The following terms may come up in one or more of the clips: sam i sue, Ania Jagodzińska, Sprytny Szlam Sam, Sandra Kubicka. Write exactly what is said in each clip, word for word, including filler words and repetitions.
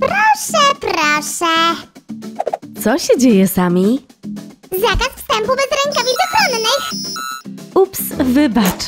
Proszę, proszę. Co się dzieje, Sami? Zakaz wstępu bez rękawic ochronnych. Ups, wybacz.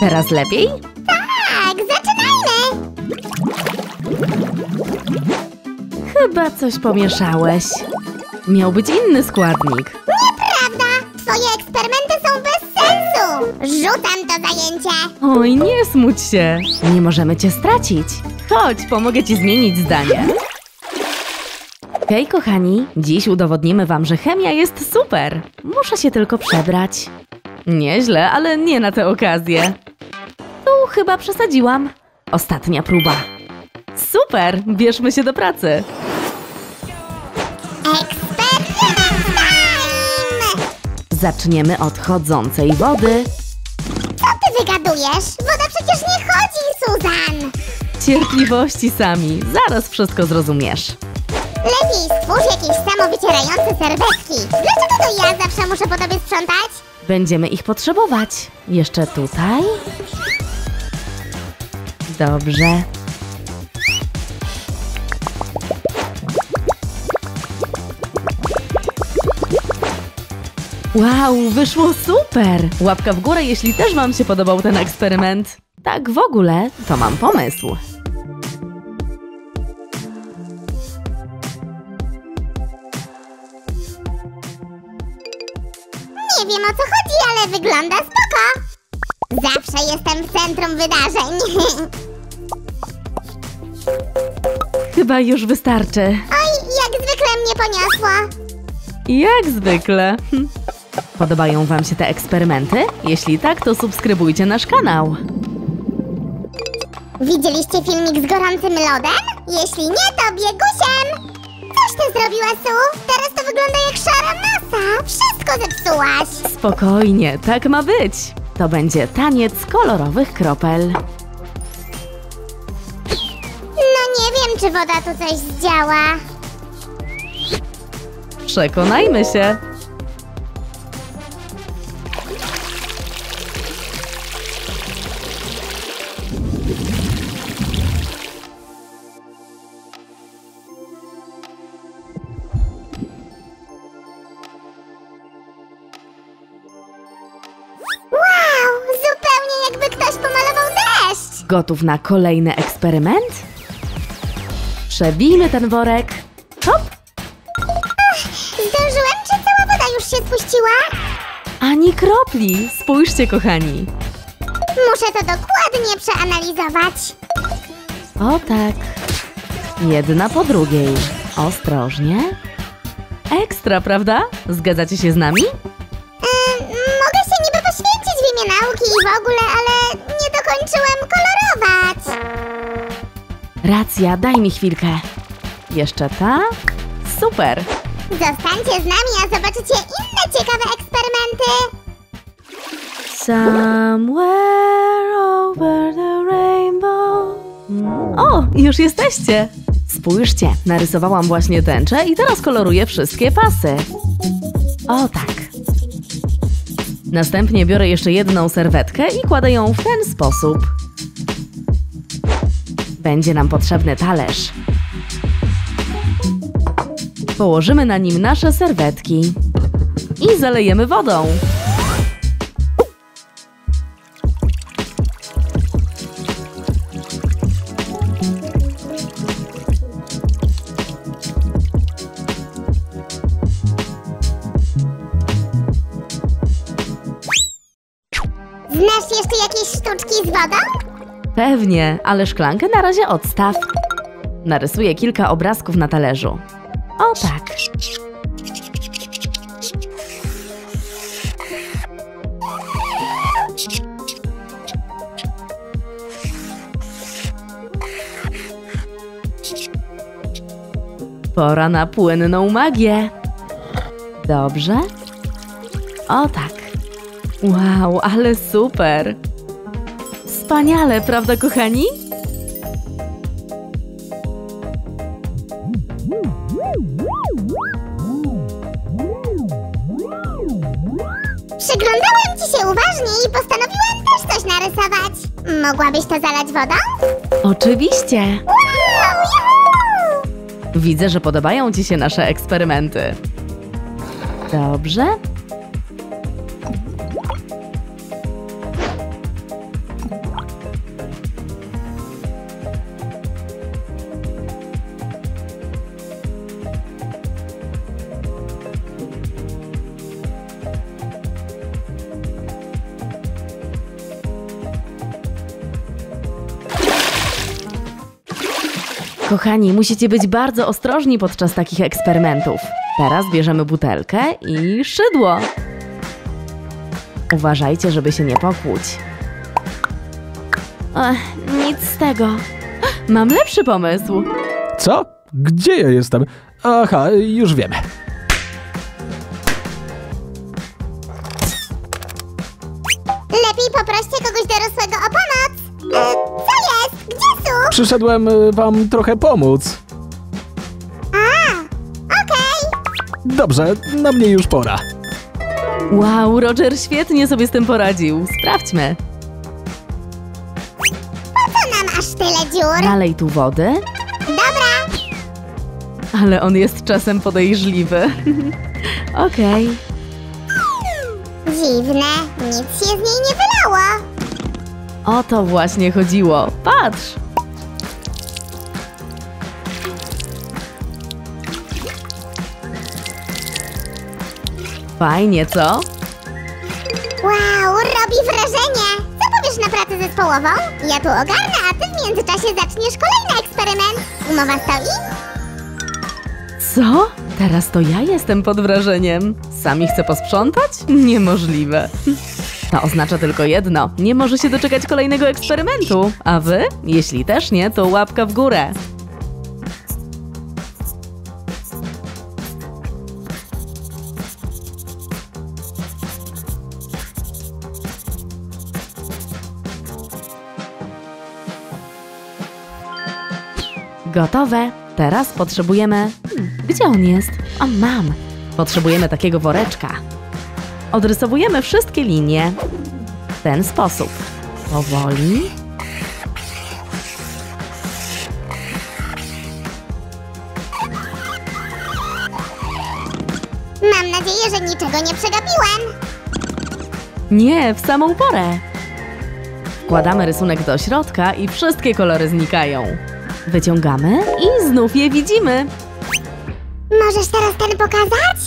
Teraz lepiej? Tak, zaczynajmy. Chyba coś pomieszałeś. Miał być inny składnik. Nieprawda! Twoje eksperymenty są bez sensu! Rzucam to zajęcie! Oj, nie smuć się! Nie możemy cię stracić. Chodź, pomogę ci zmienić zdanie. Hej, kochani! Dziś udowodnimy wam, że chemia jest super! Muszę się tylko przebrać. Nieźle, ale nie na tę okazję. Tu chyba przesadziłam. Ostatnia próba. Super! Bierzmy się do pracy! Zaczniemy od chodzącej wody. Co ty wygadujesz? Woda przecież nie chodzi, Susan! Cierpliwości, Sami. Zaraz wszystko zrozumiesz. Lepiej stwórz jakieś samowycierające serwetki. Dlaczego to ja zawsze muszę po tobie sprzątać? Będziemy ich potrzebować. Jeszcze tutaj. Dobrze. Wow, wyszło super! Łapka w górę, jeśli też wam się podobał ten eksperyment. Tak w ogóle, to mam pomysł. Nie wiem, o co chodzi, ale wygląda spoko. Zawsze jestem w centrum wydarzeń. Chyba już wystarczy. Oj, jak zwykle mnie poniosło. Jak zwykle. Podobają wam się te eksperymenty? Jeśli tak, to subskrybujcie nasz kanał. Widzieliście filmik z gorącym lodem? Jeśli nie, to biegusiem! Coś ty zrobiła, Su? Teraz to wygląda jak szara masa. Wszystko zepsułaś. Spokojnie, tak ma być. To będzie taniec kolorowych kropel. No nie wiem, czy woda tu coś zdziała. Przekonajmy się. Gotów na kolejny eksperyment? Przebijmy ten worek. Hop! Ach, zdążyłem, czy cała woda już się spuściła? Ani kropli! Spójrzcie, kochani! Muszę to dokładnie przeanalizować. O tak. Jedna po drugiej. Ostrożnie. Ekstra, prawda? Zgadzacie się z nami? Yy, mogę się niby poświęcić w imię nauki i w ogóle, ale nie dokończyłem kolorowania. Racja, daj mi chwilkę. Jeszcze ta? Super! Zostańcie z nami, a zobaczycie inne ciekawe eksperymenty! Somewhere over the rainbow. O, już jesteście! Spójrzcie, narysowałam właśnie tęczę i teraz koloruję wszystkie pasy. O tak. Następnie biorę jeszcze jedną serwetkę i kładę ją w ten sposób. Będzie nam potrzebny talerz. Położymy na nim nasze serwetki. I zalejemy wodą. Znasz jeszcze jakieś sztuczki z wodą? Pewnie, ale szklankę na razie odstaw. Narysuję kilka obrazków na talerzu. O tak. Pora na płynną magię. Dobrze. O tak. Wow, ale super. Wspaniale, prawda, kochani? Przyglądałam ci się uważnie i postanowiłam też coś narysować. Mogłabyś to zalać wodą? Oczywiście. Wow, juhu! Widzę, że podobają Ci się nasze eksperymenty. Dobrze? Kochani, musicie być bardzo ostrożni podczas takich eksperymentów. Teraz bierzemy butelkę i szydło. Uważajcie, żeby się nie pokłuć. Ech, nic z tego. Mam lepszy pomysł. Co? Gdzie ja jestem? Aha, już wiemy. Lepiej poproście kogoś dorosłego o pomoc. Co jest? Gdzie są? Przyszedłem wam trochę pomóc. Dobrze, na mnie już pora. Wow, Roger świetnie sobie z tym poradził. Sprawdźmy. Po co nam aż tyle dziur? Nalej tu wody. Dobra. Ale on jest czasem podejrzliwy. Okej. Okay. Dziwne, nic się z niej nie wylało. O to właśnie chodziło. Patrz. Fajnie, co? Wow, robi wrażenie! Co powiesz na pracę zespołową? Ja tu ogarnę, a ty w międzyczasie zaczniesz kolejny eksperyment. Umowa stoi? Co? Teraz to ja jestem pod wrażeniem. Sami chcę posprzątać? Niemożliwe. To oznacza tylko jedno. Nie może się doczekać kolejnego eksperymentu. A wy? Jeśli też nie, to łapka w górę. Gotowe. Teraz potrzebujemy... Hmm, gdzie on jest? O, mam. Potrzebujemy takiego woreczka. Odrysowujemy wszystkie linie. W ten sposób. Powoli. Mam nadzieję, że niczego nie przegapiłem. Nie, w samą porę. Wkładamy rysunek do środka i wszystkie kolory znikają. Wyciągamy i znów je widzimy. Możesz teraz ten pokazać?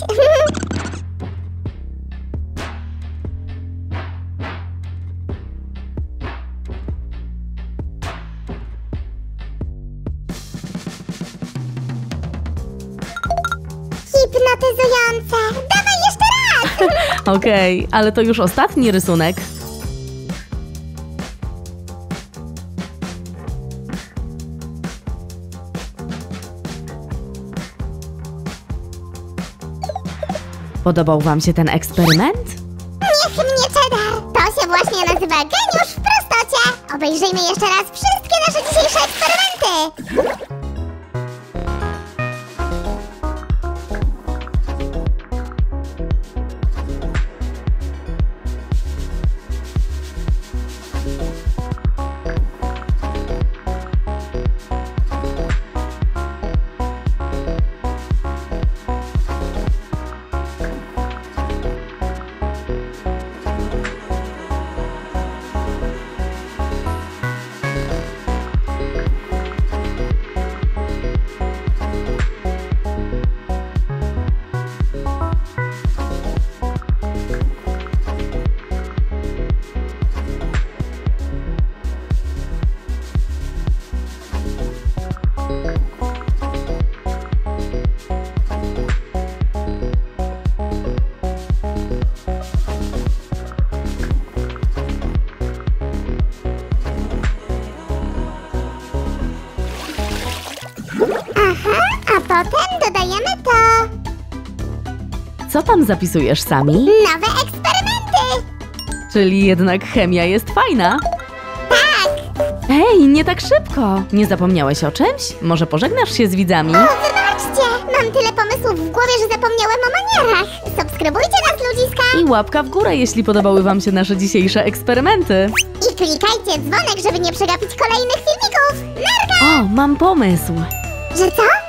Hipnotyzujące! Dawaj jeszcze raz! Okej, okay, ale to już ostatni rysunek. Podobał wam się ten eksperyment? Niech mnie cheddar! To się właśnie nazywa geniusz w prostocie! Obejrzyjmy jeszcze raz wszystkie nasze dzisiejsze eksperymenty! Potem dodajemy to. Co tam zapisujesz, Sami? Nowe eksperymenty! Czyli jednak chemia jest fajna? Tak! Hej, nie tak szybko! Nie zapomniałeś o czymś? Może pożegnasz się z widzami? O, wybaczcie! Mam tyle pomysłów w głowie, że zapomniałem o manierach! Subskrybujcie nas, ludziska! I łapka w górę, jeśli podobały wam się nasze dzisiejsze eksperymenty! I klikajcie dzwonek, żeby nie przegapić kolejnych filmików! Narka! O, mam pomysł! Że co?